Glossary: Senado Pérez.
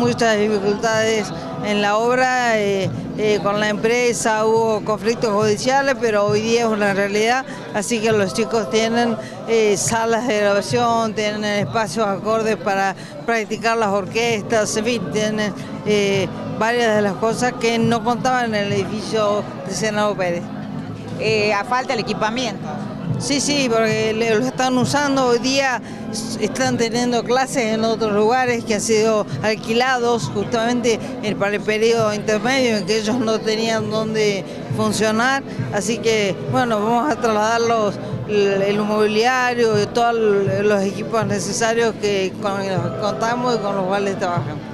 muchas dificultades en la obra, con la empresa hubo conflictos judiciales, pero hoy día es una realidad, así que los chicos tienen salas de grabación, tienen espacios acordes para practicar las orquestas, en fin, tienen varias de las cosas que no contaban en el edificio de Senado Pérez. A falta el equipamiento. Sí, porque lo están usando hoy día, están teniendo clases en otros lugares que han sido alquilados justamente para el periodo intermedio en que ellos no tenían dónde funcionar, así que bueno, vamos a trasladarlos el mobiliario y todos los equipos necesarios que contamos y con los cuales trabajamos.